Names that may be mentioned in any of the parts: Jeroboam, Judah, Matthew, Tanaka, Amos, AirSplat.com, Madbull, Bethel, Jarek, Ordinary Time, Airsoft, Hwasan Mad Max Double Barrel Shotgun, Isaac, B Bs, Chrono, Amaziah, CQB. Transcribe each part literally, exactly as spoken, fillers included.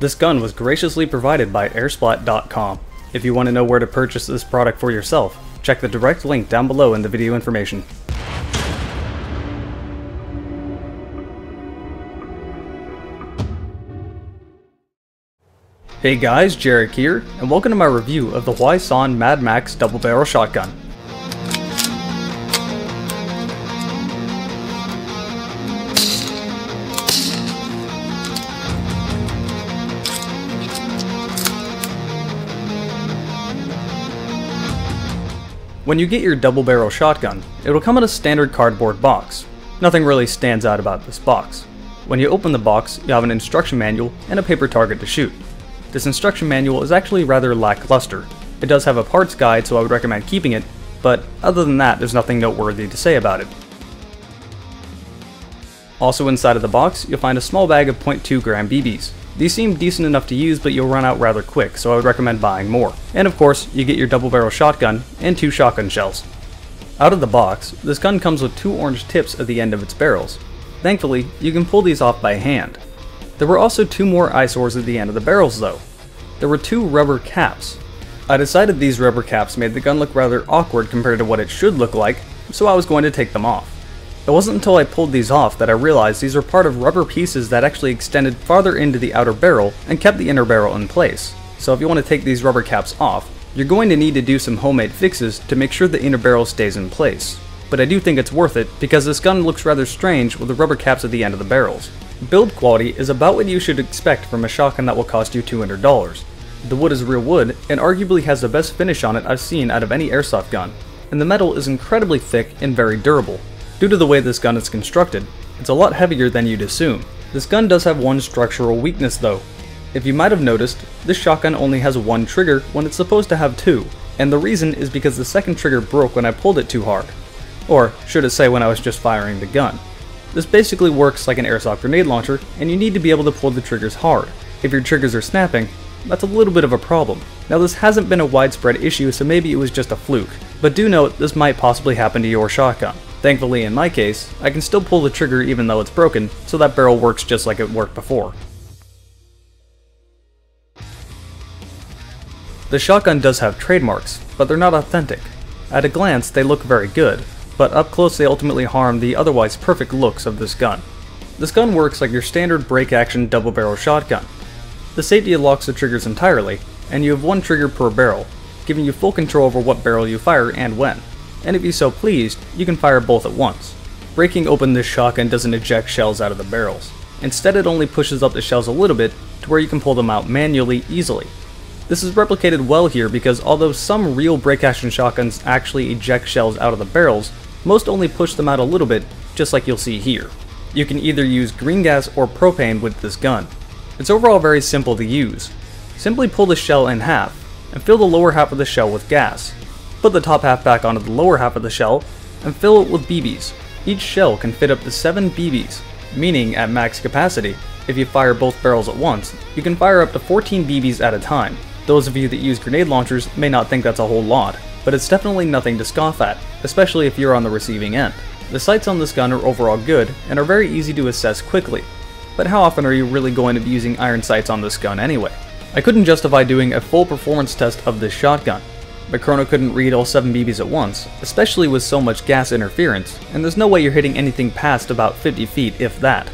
This gun was graciously provided by AirSplat dot com. If you want to know where to purchase this product for yourself, check the direct link down below in the video information. Hey guys, Jarek here, and welcome to my review of the Hwasan Mad Max Double Barrel Shotgun. When you get your double barrel shotgun, it will come in a standard cardboard box. Nothing really stands out about this box. When you open the box, you have an instruction manual and a paper target to shoot. This instruction manual is actually rather lackluster. It does have a parts guide, so I would recommend keeping it, but other than that, there's nothing noteworthy to say about it. Also inside of the box, you'll find a small bag of zero point two gram B Bs. These seem decent enough to use, but you'll run out rather quick, so I would recommend buying more. And of course, you get your double barrel shotgun and two shotgun shells. Out of the box, this gun comes with two orange tips at the end of its barrels. Thankfully, you can pull these off by hand. There were also two more eyesores at the end of the barrels though. There were two rubber caps. I decided these rubber caps made the gun look rather awkward compared to what it should look like, so I was going to take them off. It wasn't until I pulled these off that I realized these were part of rubber pieces that actually extended farther into the outer barrel and kept the inner barrel in place. So if you want to take these rubber caps off, you're going to need to do some homemade fixes to make sure the inner barrel stays in place. But I do think it's worth it because this gun looks rather strange with the rubber caps at the end of the barrels. Build quality is about what you should expect from a shotgun that will cost you two hundred dollars. The wood is real wood and arguably has the best finish on it I've seen out of any airsoft gun, and the metal is incredibly thick and very durable. Due to the way this gun is constructed, it's a lot heavier than you'd assume. This gun does have one structural weakness though. If you might have noticed, this shotgun only has one trigger when it's supposed to have two, and the reason is because the second trigger broke when I pulled it too hard. Or should I say when I was just firing the gun. This basically works like an airsoft grenade launcher, and you need to be able to pull the triggers hard. If your triggers are snapping, that's a little bit of a problem. Now this hasn't been a widespread issue, so maybe it was just a fluke, but do note this might possibly happen to your shotgun. Thankfully in my case, I can still pull the trigger even though it's broken, so that barrel works just like it worked before. The shotgun does have trademarks, but they're not authentic. At a glance, they look very good, but up close they ultimately harm the otherwise perfect looks of this gun. This gun works like your standard break-action double-barrel shotgun. The safety locks the triggers entirely, and you have one trigger per barrel, giving you full control over what barrel you fire and when. And if you're so pleased, you can fire both at once. Breaking open this shotgun doesn't eject shells out of the barrels. Instead, it only pushes up the shells a little bit to where you can pull them out manually easily. This is replicated well here because although some real break-action shotguns actually eject shells out of the barrels, most only push them out a little bit, just like you'll see here. You can either use green gas or propane with this gun. It's overall very simple to use. Simply pull the shell in half and fill the lower half of the shell with gas. Put the top half back onto the lower half of the shell, and fill it with B Bs. Each shell can fit up to seven B Bs, meaning at max capacity, if you fire both barrels at once, you can fire up to fourteen B Bs at a time. Those of you that use grenade launchers may not think that's a whole lot, but it's definitely nothing to scoff at, especially if you're on the receiving end. The sights on this gun are overall good, and are very easy to assess quickly. But how often are you really going to be using iron sights on this gun anyway? I couldn't justify doing a full performance test of this shotgun, but Chrono couldn't read all seven B Bs at once, especially with so much gas interference, and there's no way you're hitting anything past about fifty feet, if that.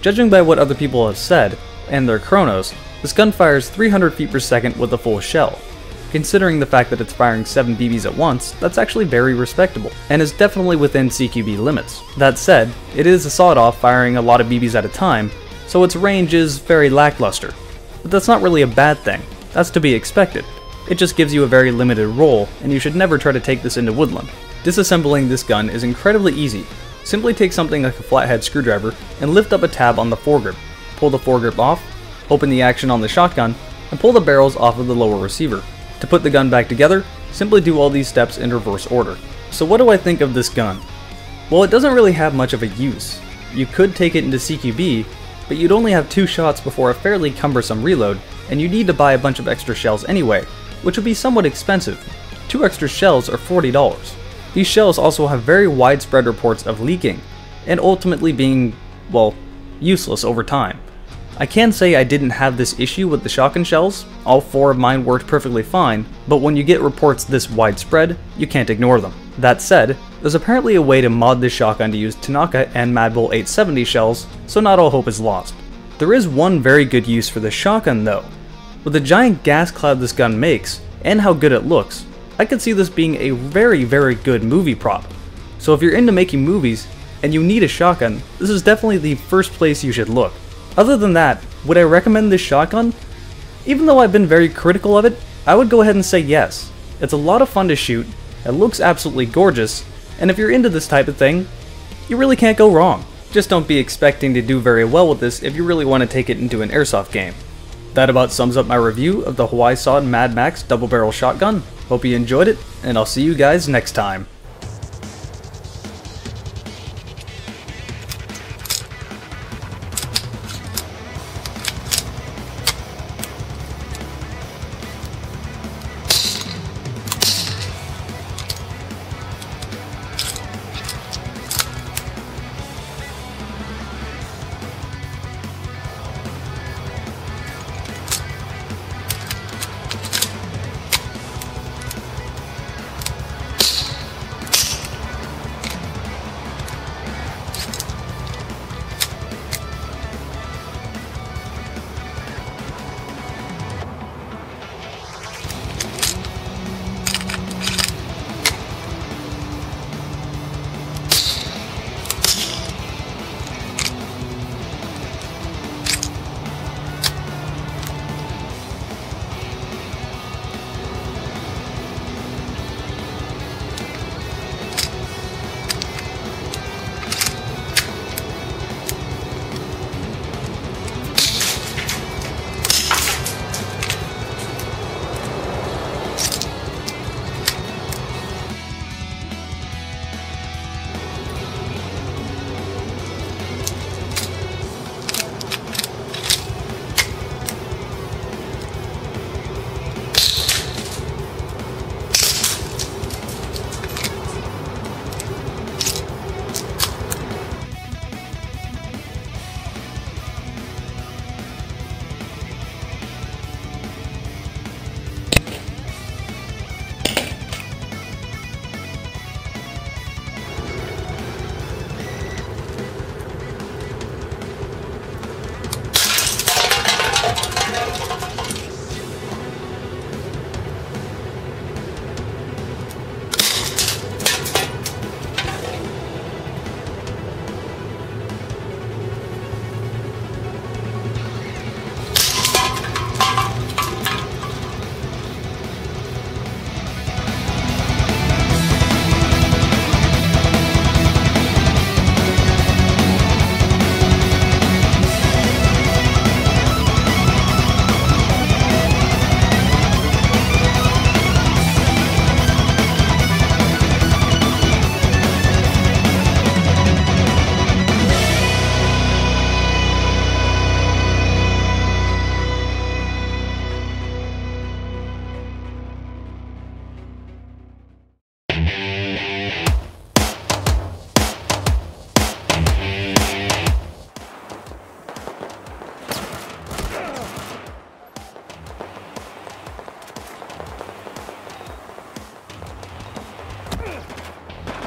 Judging by what other people have said, and their Chronos, this gun fires three hundred feet per second with a full shell. Considering the fact that it's firing seven B Bs at once, that's actually very respectable, and is definitely within C Q B limits. That said, it is a sawed-off firing a lot of B Bs at a time, so its range is very lackluster. But that's not really a bad thing, that's to be expected. It just gives you a very limited role, and you should never try to take this into woodland. Disassembling this gun is incredibly easy. Simply take something like a flathead screwdriver and lift up a tab on the foregrip, pull the foregrip off, open the action on the shotgun, and pull the barrels off of the lower receiver. To put the gun back together, simply do all these steps in reverse order. So what do I think of this gun? Well, it doesn't really have much of a use. You could take it into C Q B, but you'd only have two shots before a fairly cumbersome reload, and you need to buy a bunch of extra shells anyway, which would be somewhat expensive. Two extra shells are forty dollars. These shells also have very widespread reports of leaking, and ultimately being, well, useless over time. I can say I didn't have this issue with the shotgun shells, all four of mine worked perfectly fine, but when you get reports this widespread, you can't ignore them. That said, there's apparently a way to mod this shotgun to use Tanaka and Madbull eight seventy shells, so not all hope is lost. There is one very good use for this shotgun though. With the giant gas cloud this gun makes, and how good it looks, I could see this being a very very good movie prop. So if you're into making movies, and you need a shotgun, this is definitely the first place you should look. Other than that, would I recommend this shotgun? Even though I've been very critical of it, I would go ahead and say yes. It's a lot of fun to shoot, it looks absolutely gorgeous, and if you're into this type of thing, you really can't go wrong. Just don't be expecting to do very well with this if you really want to take it into an airsoft game. That about sums up my review of the Hwasan Mad Max Double Barrel Shotgun. Hope you enjoyed it, and I'll see you guys next time.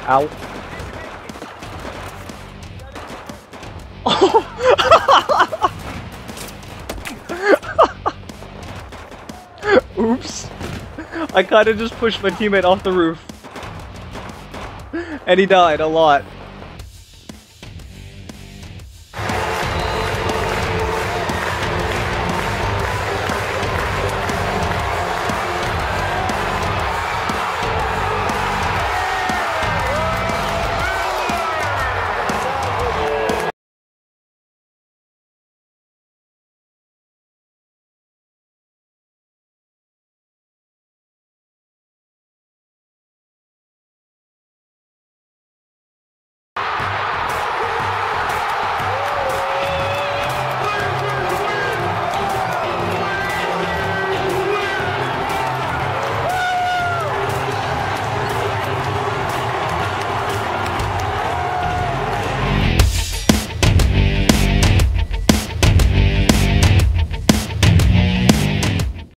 Ow. Oops. I kinda just pushed my teammate off the roof. And he died a lot.